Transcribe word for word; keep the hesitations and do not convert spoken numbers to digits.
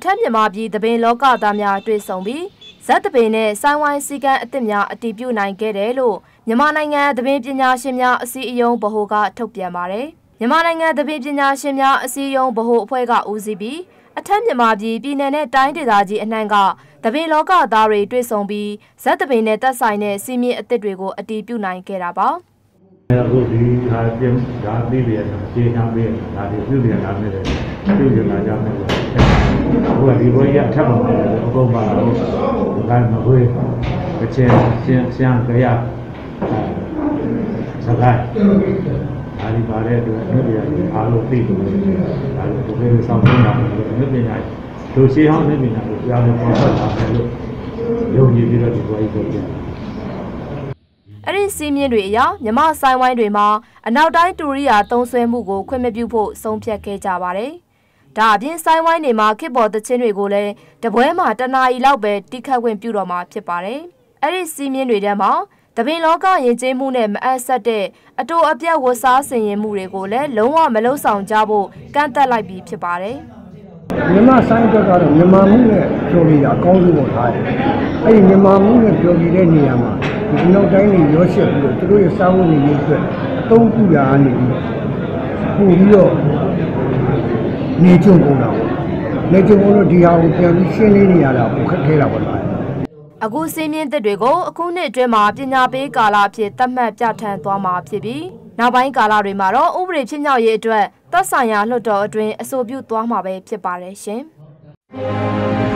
အထက်မြန်မာပြည်တပင်လောကသားများတွေ့ဆုံပြီးဇက်တပင်နဲ့ဆိုင်းဝိုင်းစည်းကမ်းအသစ်များအတည်ပြုနိုင်ခဲ့တယ်လို့မြန်မာနိုင်ငံတပင်ပညာရှင်များအစည်းအရုံးဗဟိုကထုတ်ပြန်ပါတယ်။မြန်မာနိုင်ငံတပင်ပညာရှင်များအစည်းအရုံးဗဟိုအဖွဲ့ကဦးစီးပြီးအထက်မြန်မာပြည်ပြည်နယ်နဲ့တိုင်းဒေသကြီးအနှံ့ကတပင်လောကသားတွေတွေ့ဆုံပြီးဇက်တပင်နဲ့သက်ဆိုင်တဲ့စီမင်းအသစ်တွေကိုအတည်ပြုနိုင်ခဲ့တာပါ။အခုဒီဟာပြင်ဒါပြည်ရယ်အခြေခံပြည်ဒါဒီပြည်ရယ်လာနေတယ်ပြည်ရယ်လာကြမယ်အခုဒီဘောရထပ်ပါအကုန်ပါတော့ဒါမဟုတ်အချင်းချင်းဆံကြရစကားအားဒီပါတဲ့အတွက်ပြည်ရယ်အားလို့သိတယ်ဒါလို့ဒီလိုဆောင်ပြတာလို့ပြည်ရယ်လူရှိဟောင်းနေပြီလားပြောင်းပေါ်ဆက်တာလို့ရုပ်ရည်ပြီးတော့ဒီဘောကြီးပြောတယ်အဲ့ဒီစီးမြင့်တွေအရမြမဆိုင်ဝိုင်းတွေမှာအနောက်တိုင်းတူရိယာသုံးဆွဲမှုကိုခွင့်မပြုဖို့ဆုံးဖြတ်ခဲ့ကြပါတယ်။ဒါအပြင်ဆိုင်ဝိုင်းတွေမှာခေတ်ပေါ်သချင်းတွေကိုလည်းတပွဲမှာတနာရီလောက်ပဲတိခတ်ခွင့်ပြုတော်မှာဖြစ်ပါတယ်။အဲ့ဒီစီးမြင့်တွေထဲမှာတပင်လောကယဉ်ကျေးမှုနဲ့မအပ်ဆက်တဲ့အတူအပြတ်ဝတ်စားဆင်ရင်မှုတွေကိုလည်းလုံးဝမလုံဆောင်ကြဖို့ကန့်သက်လိုက်ပြီးဖြစ်ပါတယ်။မြမဆိုင်ကတော့မြန်မာမှုနဲ့ပြောပြီးတာအကောင်းဆုံးပေါ်ထားတယ်။အဲ့ဒီမြန်မာမှုနဲ့ပြောပြီးတဲ့နေရာမှာဒီနောက်တိုင်းတွေရောရှက်ပြီးတော့သူတို့ရဲ့စာဝန်တွေရေးအတွက်အသုံးပြုတာနေပြီးပို့ပြီးတော့နေကျုံကုန်တာပေါ့နေကျုံကုန်လို့ဒီဟာကိုပြန်ပြီးရှင်းလင်းနေရတာကိုခက်ခဲတာပေါ့လားအခုစင်းမြင့်သစ်တွေကိုအခုနှစ်အတွင်းမှာပညာပေးကာလအဖြစ်သတ်မှတ်ပြဋ္ဌာန်းသွားမှာဖြစ်ပြီးနောက်ပိုင်းကာလတွေမှာတော့ဥပဒေဖြစ်မြောက်ရေးအတွက်သက်ဆိုင်ရာလွှတ်တော်အတွင်းအဆိုပြုသွားမှာပဲဖြစ်ပါတယ်ရှင်